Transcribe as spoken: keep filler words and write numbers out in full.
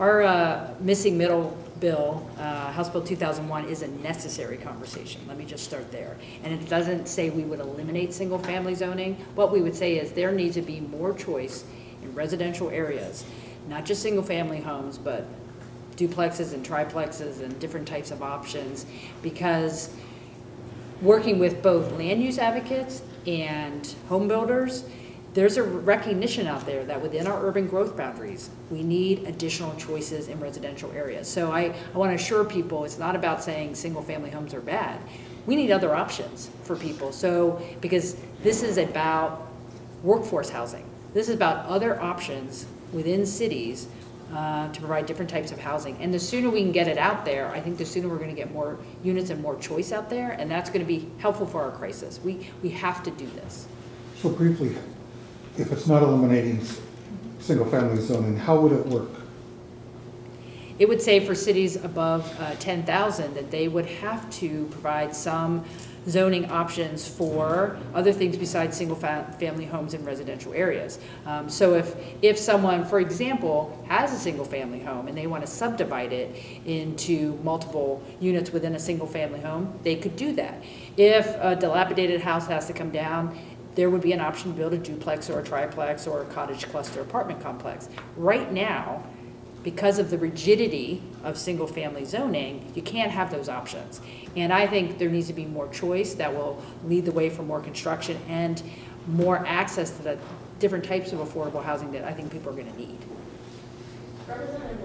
Our uh, missing middle bill, uh, House Bill two thousand one, is a necessary conversation. Let me just start there. And it doesn't say we would eliminate single family zoning. What we would say is there needs to be more choice in residential areas, not just single family homes, but duplexes and triplexes and different types of options, because working with both land use advocates and home builders, there's a recognition out there that within our urban growth boundaries, we need additional choices in residential areas. So I, I want to assure people it's not about saying single family homes are bad. We need other options for people. So, because this is about workforce housing. This is about other options within cities uh, to provide different types of housing. And the sooner we can get it out there, I think the sooner we're going to get more units and more choice out there. And that's going to be helpful for our crisis. We, we have to do this. So briefly, if it's not eliminating single-family zoning, how would it work? It would say for cities above uh, ten thousand that they would have to provide some zoning options for other things besides single-family homes in residential areas. Um, so if, if someone, for example, has a single-family home and they want to subdivide it into multiple units within a single-family home, they could do that. If a dilapidated house has to come down, there would be an option to build a duplex or a triplex or a cottage cluster apartment complex. Right now, because of the rigidity of single family zoning, you can't have those options. And I think there needs to be more choice that will lead the way for more construction and more access to the different types of affordable housing that I think people are going to need.